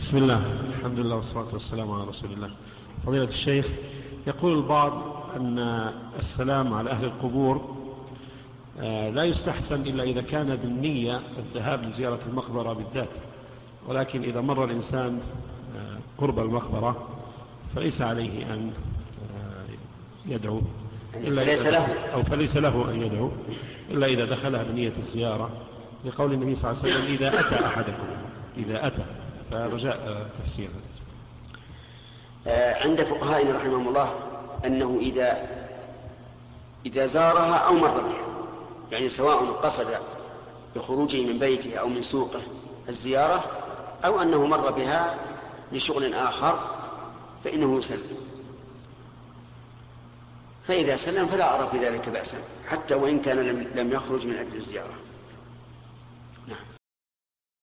بسم الله، الحمد لله والصلاة والسلام على رسول الله. فضيلة الشيخ، يقول البعض أن السلام على أهل القبور لا يستحسن إلا إذا كان بالنية الذهاب لزيارة المقبرة بالذات، ولكن إذا مر الإنسان قرب المقبرة فليس عليه أن يدعو فليس له أن يدعو إلا إذا دخلها بنية الزيارة، لقول النبي صلى الله عليه وسلم: إذا أتى أحدكم، إذا أتى. فرجاء تفسير. عند فقهائنا رحمهم الله أنه إذا زارها أو مر بها، يعني سواء قصد بخروجه من بيته أو من سوقه الزيارة أو أنه مر بها لشغل آخر فإنه يسلم، فإذا سلم فلا أرى في ذلك بأسا، حتى وإن كان لم يخرج من أجل الزيارة. نعم.